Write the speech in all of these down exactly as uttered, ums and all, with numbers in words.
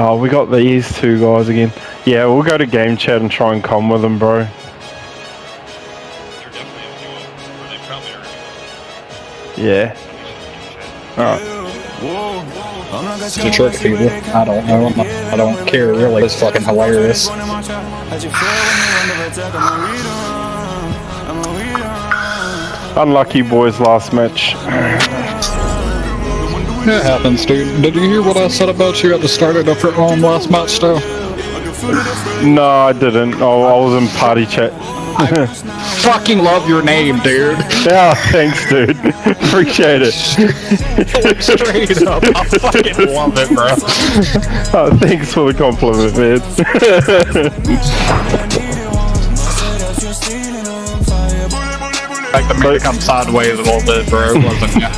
Oh, we got these two guys again. Yeah, we'll go to game chat and try and com with them, bro. Yeah. Alright. It's a trick, people. I don't know. I'm not, I don't care, really. It's fucking hilarious. Unlucky boys last match. It happens, dude. Did you hear what I said about you at the start of the um, last match, though? No, I didn't. Oh, I was in party chat. I fucking love your name, dude. Yeah, thanks, dude. Appreciate it. Straight up, I fucking love it, bro. Oh, thanks for the compliment, man. Like the music come sideways a little bit, bro, wasn't it?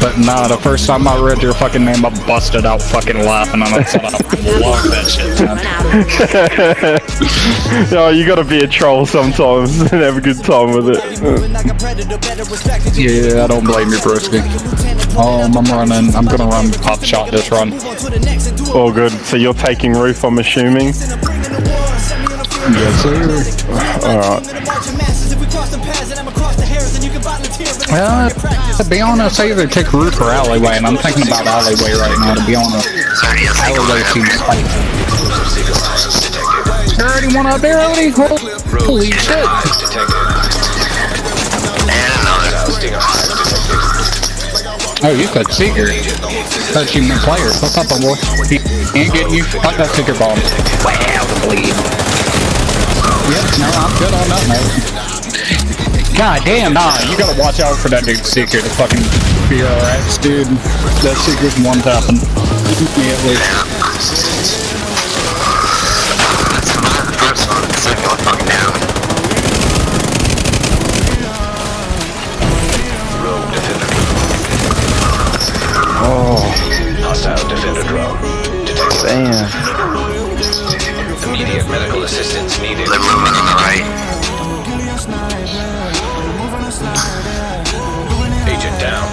But nah, the first time I read your fucking name, I busted out fucking laughing and I thought I love that shit, man. No, you gotta be a troll sometimes and have a good time with it. Yeah, I don't blame you, Broski. Um, I'm running, I'm gonna run Pop Shot this run. All good, so you're taking Roof, I'm assuming? Yes, sir. Alright. Well, to be honest, I either take Roof or Alleyway, and I'm thinking about Alleyway right now, to be honest. Alleyway seems tight. There already one out there already? Holy shit! Oh, you could Seeker. That's you, new player. Hook up a boy. He ain't getting you. Fuck that Seeker bomb. Wow, yep, no, I'm good on that, mate. God damn, nah, you gotta watch out for that dude Seeker to fucking be alright, dude. That Seeker's one tapping. Yeah, at least. Oh. Hostile defender drone. Damn. Immediate medical assistance needed. They're moving on the right. Agent down.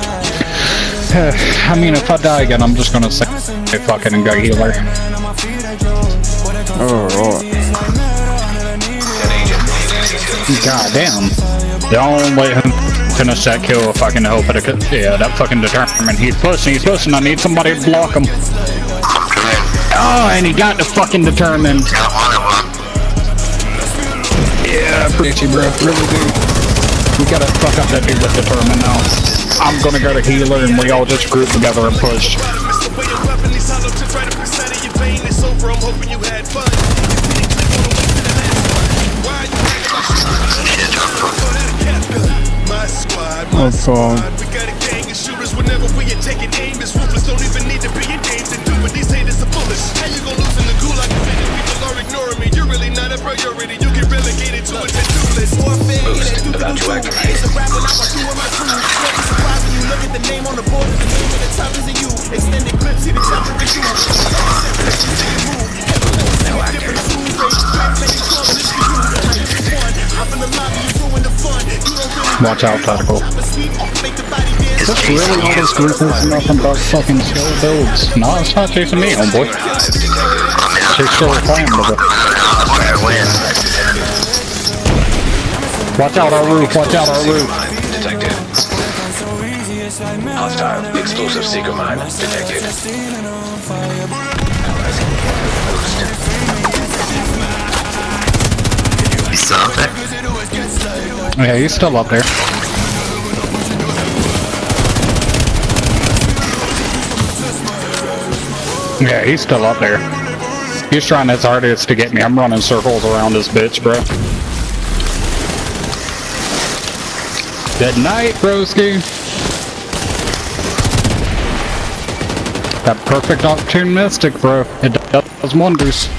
I mean, if I die again, I'm just gonna say fucking and go healer. Alright. God damn. Don't let him finish that kill if I can help it. Yeah, that fucking determined. He's pushing, he's pushing. I need somebody to block him. Oh, and he got the fucking determined. Yeah, pretty you, bro. Really do. We gotta fuck up that dude with determined now. I'm gonna go to healer and we all just group together and push. Oh, God. Whenever we are taking aim, it's ruthless. Don't even need to be in games and do what these haters are foolish. How you gonna lose in the gulag? People are ignoring me. You're really not a priority. You get relegated to a to-do list. Warfare, it ain't about to act. It's a rap when I'm doing my crew. It's surprising you look at the name on the board. The name of the top is a you. Extended clips, see the top of the shoe. Now I can't. I'm in the lobby, you ruin the fun. Watch out, Tactical. Is this really all this group is nothing but fucking skill builds? No, it's not chasing me, homeboy. She's still playing with it. Watch out, our roof, watch out, our roof. Detected. Hostile, explosive seeker mine. Detected. You saw that? Yeah, he's still up there. Yeah, he's still up there. He's trying his hardest to get me. I'm running circles around this bitch, bro. Good night, broski. That perfect opportune mystic, bro. It does wonders.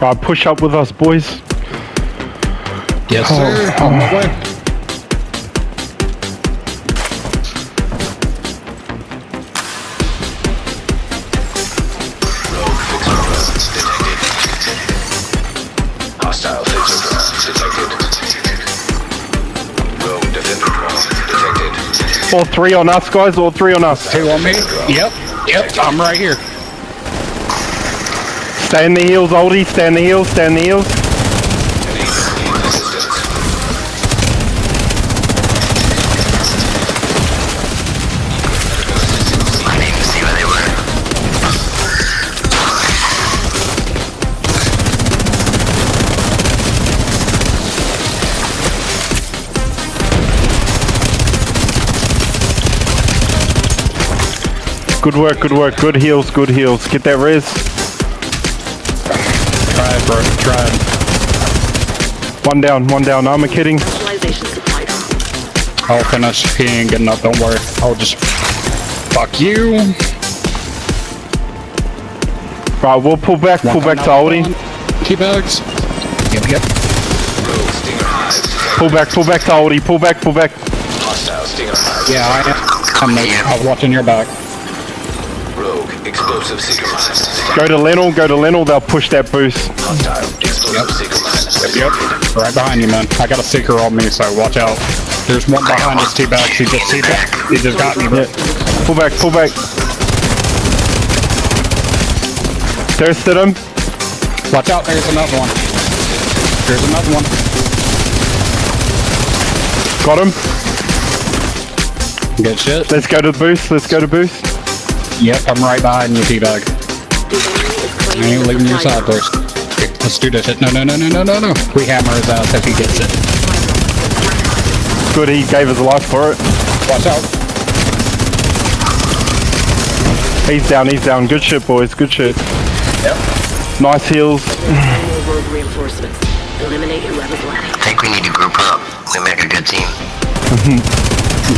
Uh, push up with us, boys. Yes, sir. Oh, on the way. Hostile detected. Rogue All three on us, guys. All three on us. Two on me. Yep. Yep. I'm right here. Stay in the heels, oldie. Stay in the heels. Stay in the heels. Good work, good work, good heals, good heals. Get that res. Try it, bro, try it. One down, one down, I'm a kidding. I'll finish, he ain't good enough, don't worry. I'll just... Fuck you. Right, we'll pull back, pull back to Aldi. T-bags. Yep, yep. Pull back, pull back to Aldi, pull back, pull back. Yeah, I am. I'm there, I'll watch in your back. Explosive Sigma. Go to Lenel, go to Lenel, they'll push that boost. Yep. Yep. Right behind you, man. I got a seeker on me, so watch out. There's one behind us, T-Bag. She just see that. He just got me, bro. Yeah. Pull back, pull back. Thirsted him. Watch out, there's another one. There's another one. Got him. Good shit. Let's go to boost, let's go to boost. Yep, I'm right behind you, T-Bag. I ain't leaving your side first. Okay, let's do this shit. No, no, no, no, no, no, no. We hammer his ass if he gets it. Good, he gave his life for it. Watch out. He's down, he's down. Good shit, boys. Good shit. Yep. Nice heals. I think we need to group up. We make a good team.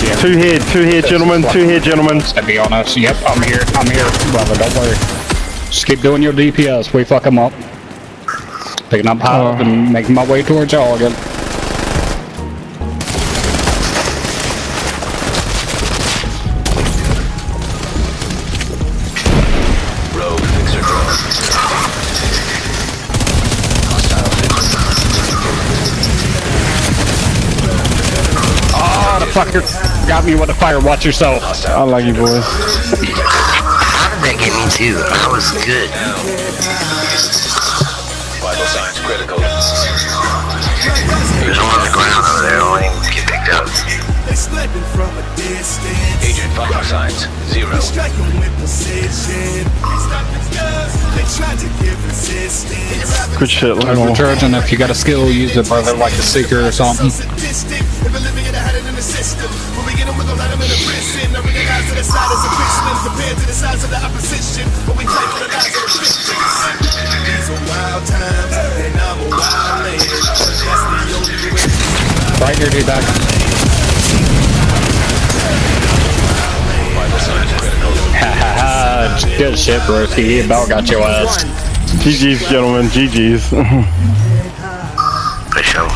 Yeah. Two here, two here, gentlemen, two here, gentlemen. To be honest, yep, I'm here, I'm here, brother, don't worry. Just keep doing your D P S, we fuck them up. Picking up high uh, and making my way towards y'all again. Fucker got me with a fire, watch yourself. I like you, boys. How did that get me too? I was good. Vital signs critical. There's one on the ground over there, I won't even get picked up. Agent vital signs, zero. Good shit, let me charge, and if you got a skill, use it, brother, like the seeker or something. When we get them, we gon' let them in the prison. I realize that the side is a fiction compared to the size of the opposition. But we play for the lives of the fiction. These are wild times, and I'm a wild man. That's the only way. Right here, dude, back. Ha ha ha, good shit, broski. He about got your ass. G G's, gentlemen, G G's. Good show.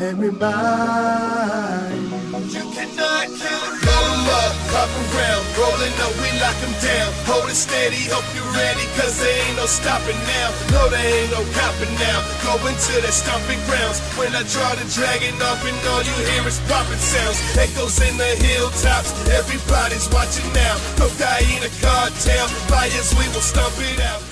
And remind you cannot kill it. Roll them up, pop them round, rolling up, we lock them down. Hold it steady, hope you're ready, cause there ain't no stopping now. No, there ain't no copping now. Go into the stomping grounds. When I draw the dragon off and all you hear is popping sounds. Echoes in the hilltops, everybody's watching now. No dying a cartel, buyers, we will stomp it out.